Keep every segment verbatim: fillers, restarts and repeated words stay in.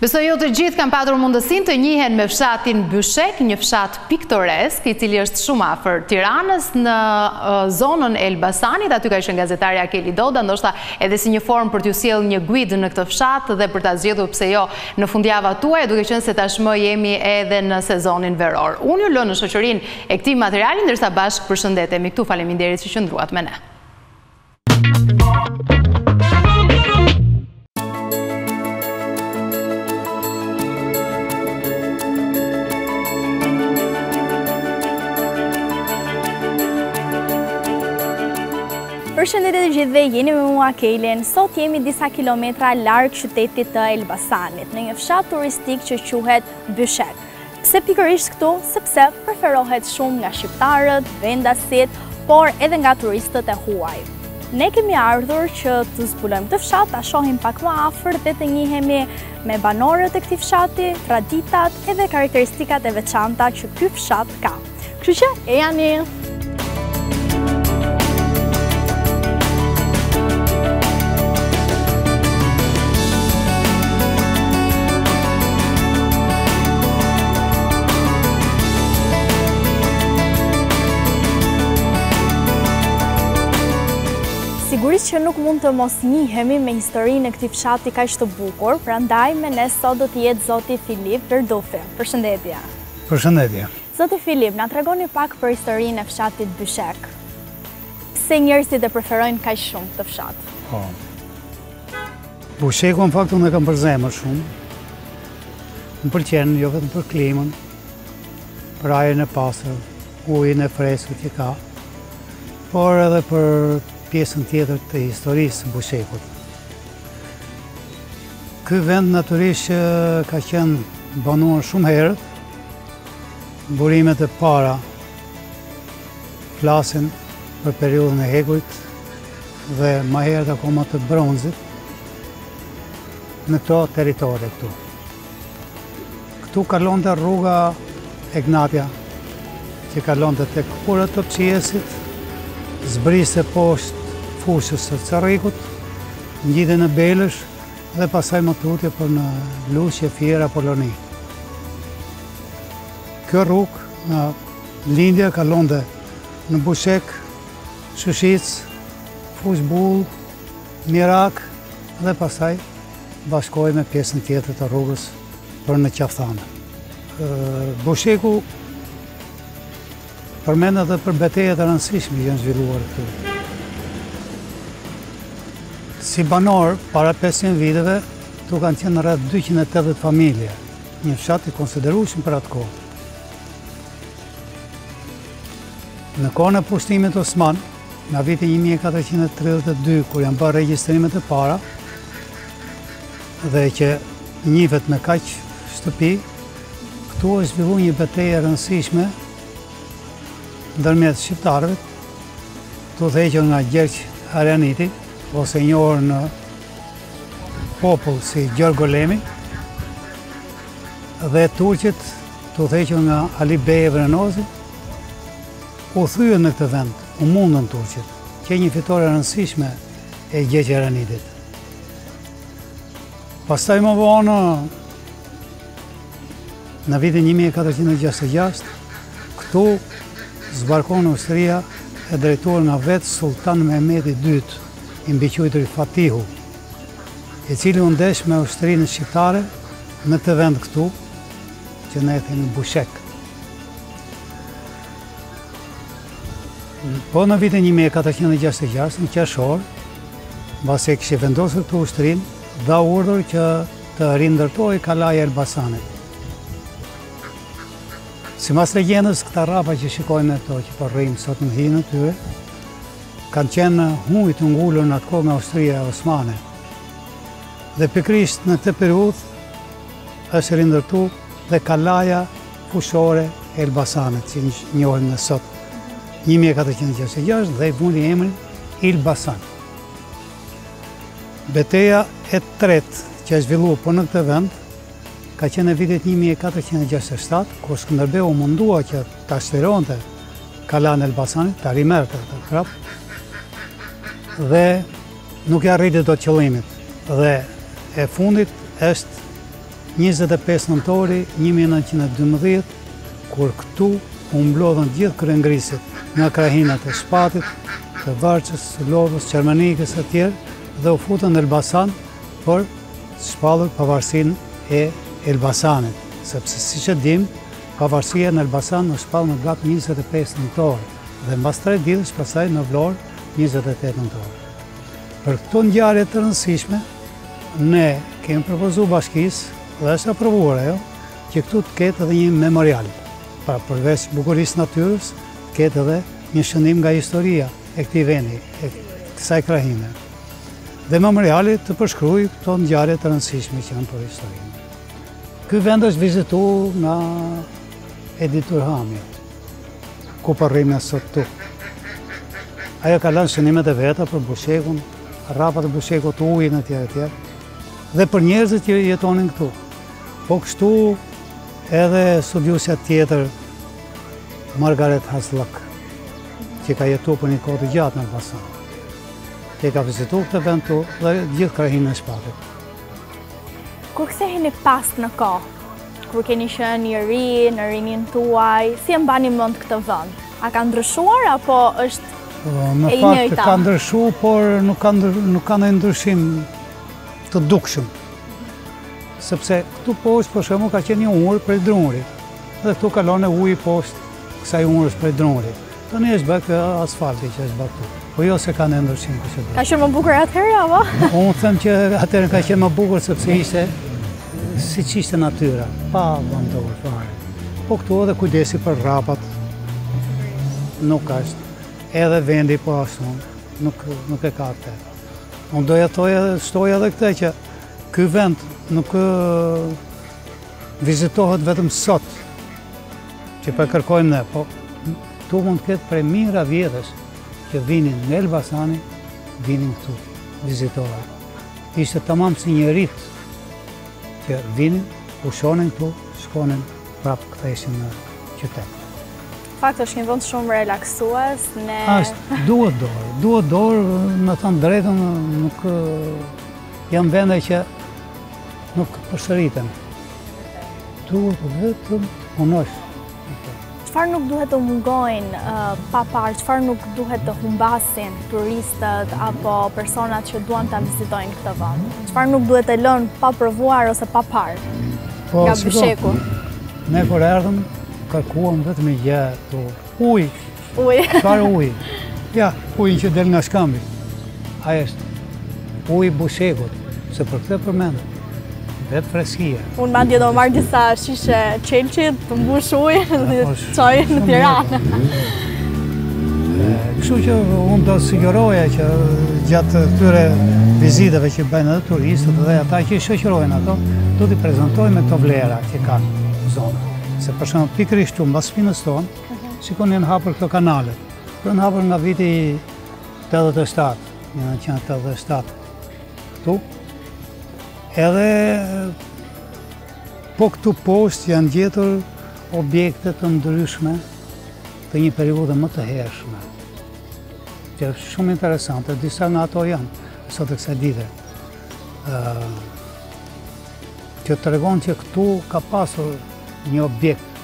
Besoj jo të gjithë kanë patur mundësinë të njihen me fshatin Byshek, një fshat piktoresk I cili është shumë afër Tiranës në zonën e Elbasanit, aty ka qenë gazetarja Keli Doda, ndoshta edhe si një formë për t'ju sjellë një guid në këtë fshat dhe për ta zgjedhur pse jo në fundjavën tuaj, duke qenë se tashmë jemi edhe në sezonin veror. Unë ju lë në shoqërinë e këtij materiali, ndërsa bashkë përshëndetemi këtu. Faleminderit që qëndruat me ne. Përshëndetje të gjithëve, jeni me mua Kelen. Sot jemi disa kilometra larg qytetit të Elbasanit, në një fshat turistik që quhet Byshek. Pse pikërisht këtu? Sepse preferohet shumë nga shqiptarët, vendasit, por edhe nga turistët e huaj. Ne kemi ardhur që të zbulojmë të fshat, ta shohim pak më afër dhe të njihemi me banorët e këtij fshati, traditat edhe karakteristikat e veçanta që ky fshat ka. Kështu që e jani. Sigurisht që nuk mund të mos njihemi me historinë e këtij fshati kaq të bukur, prandaj me ne sot do të jetë zoti Filip Verdufi. Përshëndetje. Përshëndetje. Zoti Filip, na tregoni pak për historinë e fshatit Byshek. Pse njerëzit e preferojnë kaq shumë këtë fshat? Po. Byshekun në fakt unë e kam për zemër shumë. Më pëlqen jo vetëm për klimën, për ajrin e pastër, ujin e freskët që ka, por edhe për pjesën tjetër të historisë Byshekut. Ky vend natyrisht ka qenë banuar shumë herët. Burimet e para flasin për periudhën e Hekurit dhe më herët akoma të bronzit në këto territore këtu. Këtu kalonte rruga Egnatia, që kalonte tek kurët të Pçiesit, zbriste poshtë fushës së Cerrikut, ngjitej në Belësh dhe pasaj më tutje për në Luqe, Fiera, Poloni. Kjo rrugë nga lindja kalonte në Byshek, Shushicë, Fushbull, Mirak dhe pasaj bashkoi me pjesën tjetër të rrugës për në Qaftanë. Bysheku përmenda dhe për betejat e rëndësishme janë zhvilluar këtu. Si banor, para pesëqind viteve, tu kanë qenë rreth dyqind e tetëdhjetë familje, një fshat I konsiderueshëm për atë kohë. Në kohën e pushtimit osman, nga viti një mijë e katërqind e tridhjetë e dy, kur janë bërë regjistrimet e para, dhe që njihet me kaq shtëpi, këtu është zhvilluar një betejë e rëndësishme ndërmjet shqiptarëve, tu thequr nga Gjergj Arianiti, ose I njohur në popull si Gjergolemi, dhe turqit tu thequr nga Ali Beu Vrenozi, u thyen në këtë vend, u mundën turqit, që e një fitore rëndësishme e Gjergj Arianitit. Pastaj më vonë, në vitin një mijë e katërqind e gjashtëdhjetë e gjashtë, këtu zbarkon Austria e drejtuar nga vetë Sultan Mehmet I dytë, I mbiquajtur Fatihu, I cili u ndesh me Austrinë shqiptare në të vend këtu, që ne e themi Byshek. Po në vitin një mijë e katërqind e gjashtëdhjetë e gjashtë, në qershor, mbasi e kishte vendosur këtu ushtrinë, dha urdhër që të rindërtohej kalaja e Elbasanit. Sipas legjendës, këta rrapa që shikojmë këto që po rrim sot në hijen e tyre, kanë qenë huaj të ngulur në atë kohë me Austrinë Osmane. Dhe pikërisht në këtë periudhë është rindërtuar dhe kalaja fushore e Elbasanit, që njohim ne sot, një mijë e katërqind e gjashtëdhjetë e gjashtë, dhe I vuri emrin Elbasan. Betejë e tretë që është zhvilluar po në këtë vend ka qenë në vitet një mijë e katërqind e gjashtëdhjetë e shtatë, kur Skënderbeu u mundua që ta shtironte kalanë Elbasanit, ta rimerte atë krap, dhe nuk ja arriti dot qëllimit. Dhe e fundit është njëzet e pesë nëntori një mijë e nëntëqind e dymbëdhjetë, kur këtu u mblodhën gjithë kryengrisit nga krahinat e Shpatit, të Varçës, Lodhës, Çermenikës e tjerë dhe u futën në Elbasan për shpallur pavarësinë e Elbasanit, sepse siç e dim, pavarësia në Elbasan u shpall në datë njëzet e pesë nëntor dhe mbas tre ditësh pasaj në Vlorë njëzet e tetë nëntor. Për këto ngjarje të rëndësishme, ne kemi propozuar bashkisë dhe është aprovuar ajo që këtu të ketë edhe një memorial. Pra përveç bukurisë natyrës, të ketë edhe një shënim nga historia e këtij vendi, e kësaj krahine. Dhe memoriali të përshkruajë këto ngjarje të rëndësishme që janë për historinë. Ky vend është vizituar nga editor Hamit, ku po rrimë sot këtu. Ajo ka lënë shënimet e veta për Byshekun, rrapat e Byshekut, ujin e tjerë e tjerë, dhe për njerëzit që jetonin këtu. Po kështu edhe studiusja tjetër, Margaret Hasluck, që ka jetuar për një kohë të gjatë në Elbasan, që ka vizituar këtë vend këtu dhe gjithë krahinën e Shpatit. Kur ktheheni pas në kohë, kur keni qenë i ri, në rinin tuaj, si e mbani mend këtë vend? A ka ndryshuar apo është në fakt ka ndryshuar, por nuk ka ndonjë ndryshim të dukshëm. Sepse këtu poshtë, për shembull, ka qenë një ungër prej drunrit. Dhe këtu kalon uji poshtë kësaj ungërës prej drunrit. Tani është bërë asfalti që është bërë këtu. Po jo se kanë ndryshim kushtet. Ka qenë më bukur atëherë apo? Unë them që atëherë ka qenë më bukur sepse ishte siç ishte natyra, pa vendor fare. Po këtu edhe kujdesi për rrapat nuk ka. Edhe vendi po ashtu, nuk e ka atë. Unë doja të shtoj edhe këtë që ky vend nuk vizitohet vetëm sot, që po e kërkojmë ne, po tu mund të ketë prej mijëra vjetësh që vinin nga Elbasani, vinin këtu, vizitohen. Ishte tamam si një rit që vinin, pushonin këtu, shkonin prapë ktheheshin në qytet. Fakt është një vend shumë relaksues, ne... Ashtë, duhet dorë, duhet dorë, në thënë drejtën, nuk... Jam vende që nuk përshëritën. Duhet vetëm të punosh. Çfarë nuk duhet të mungojnë pa parë, çfarë nuk duhet të humbasin turistët apo personat që duan ta vizitojnë këtë vend? Çfarë nuk duhet të lënë pa provuar ose pa parë nga Bysheku? Ne kur erdhëm, kërkuam vetëm i gjë këtu. Uj! Uj! Çfarë uj? Ja, ujin që del nga shkambi. Ai është uji i Byshekut, se për këtë përmendet. Vetë freskia. Unë madje do marr disa shishe çelçi, të mbush ujin dhe çoj në Tiranë. Kështu që unë do siguroja që gjatë këtyre vizitave që bëjnë edhe turistët dhe ata që i shoqërojnë ato, do t'i prezantojmë këto vlera që kanë zonë. Se përshem pikërisht këtu mbas spinës tonë, shikon janë hapur këto kanalet. Për janë hapur nga viti tetëdhjetë e shtatë, një mijë e nëntëqind e tetëdhjetë e shtatë, këtu. Edhe po këtu poshtë janë gjetur objekte të ndryshme të një periudhe më të hershme. Që është shumë interesante, disa nga ato janë, sot e kësaj dite. Që tregon që këtu ka pasur një objekt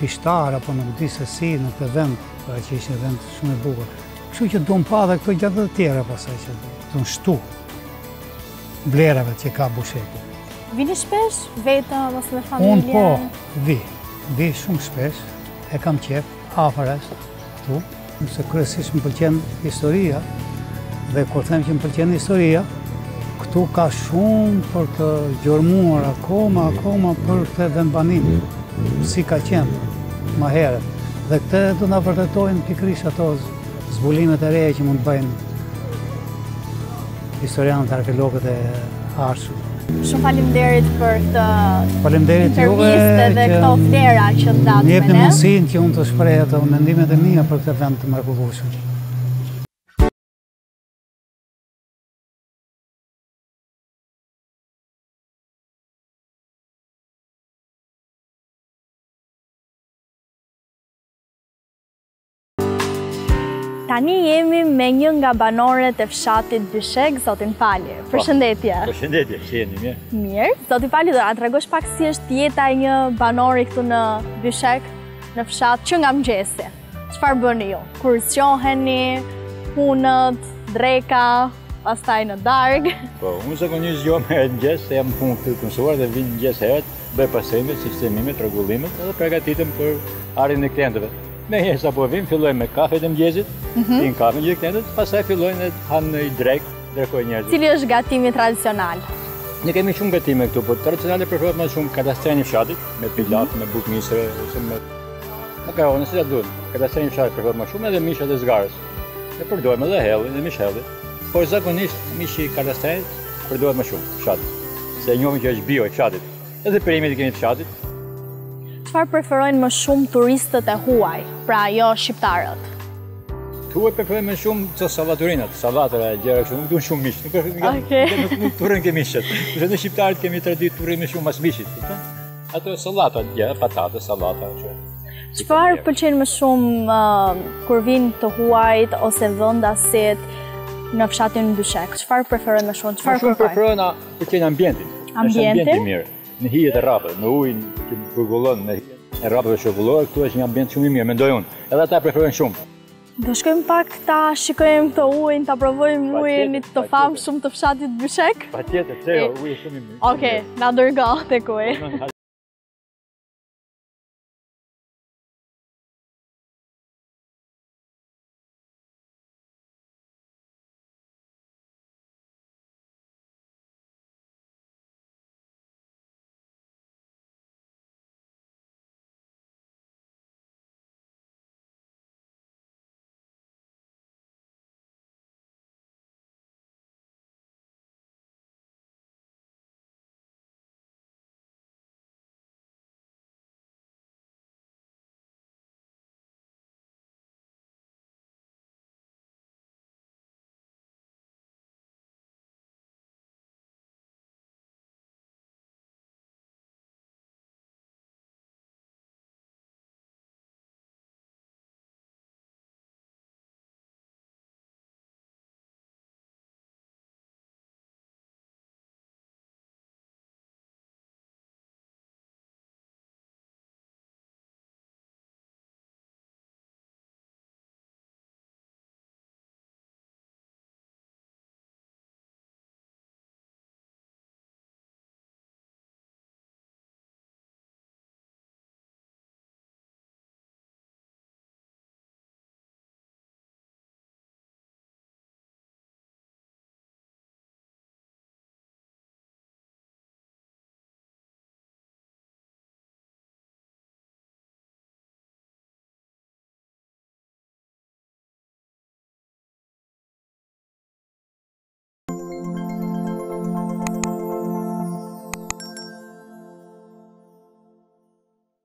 kishtar, apo nuk di se si, nuk e vend, pra që ishte vend shumë e bukur. Kështu që duon pa dhe këto gjatë dhe tjera pasaj që duon shtu blerave që ka Bysheku. Vini shpesh, vetëm ose me familje? Unë po, vi, vi shumë shpesh, e kam qef, afër është, këtu, nëse kryesisht më pëlqen historia, dhe kur them që më pëlqen historia, këtu ka shumë për të gjurmuar akoma, akoma për këtë vendbanim, si ka qenë ma herët. Dhe këtë do nga vërtetojnë pikërisht ato zbulimet e reja që mund të bëjnë historianët, arkeologët e arshëm. Shumë faleminderit për këtë interviste dhe këto vlera që të datë me ne. Më jepni mundësinë që unë të shpreh ato mendimet e mia për këtë vend të mrekullueshëm. Tani jemi me një nga banorët e fshatit Byshek, Zotin Pali. Përshëndetje. Përshëndetje, si jeni mirë? Mirë. Zoti Pali, do na tregosh pak si është jeta e një banori këtu në Byshek, në fshat, që nga mëngjesi. Çfarë bëni ju? Kur zgjoheni, punët, dreka, pastaj në darkë. Po, unë zakonisht zgjohem herë mëngjes, jam në punë këtu konsuar dhe vin mëngjes herët, bëj pasimet, sistemimet, rregullimet dhe përgatitem për arritjen e klientëve. Ne e sapo vim, fillojmë me kafe të mëngjesit, pim kafe gjithë klientët, pastaj fillojnë të hanë një drekë, drekojnë njerëzit. Cili është gatimi tradicional? Ne kemi shumë gatime këtu, por tradicionale preferohet më shumë kadastreni i fshatit, me pilat, me bukë misre, ose me makarone, si ta duan. Kadastreni i fshatit preferohet më shumë edhe mishat e zgarës. Ne përdorim edhe hellin dhe mish helli, por zakonisht mishi i kadastrenit përdoret më shumë fshatit, se e njohim që është bio e fshatit. Edhe perimet e kemi të fshatit. Çfarë preferojnë më shumë turistët e huaj, pra jo shqiptarët? Huaj preferojnë më shumë të sallaturinë, sallatëra, gjëra kështu, nuk duan shumë mish. Nuk nuk turrën ke mishet. Dhe ne shqiptarët kemi traditë turrim më shumë mas mishit, kupton? Ato sallata, gjëra, patate, sallata kështu. Çfarë pëlqen më shumë kur vin të huajt ose vendasit në fshatin Byshek? Çfarë preferojnë më shumë? Çfarë preferojnë? Pëlqen ambientin. Ambienti mirë. Në hijet e rapë, me ujnë që përgullon, me hijet e rapëve shokullore, këtu është një ambient shumë i mirë, mendoj unë, edhe ta preferojnë shumë. Do shkojmë pak ta shikojmë të ujnë, ta provojmë ujnë të famë shumë të fshatit Byshek? Pa tjetër, se jo, ujnë shumë i mirë. Oke, na dërgo të kuj.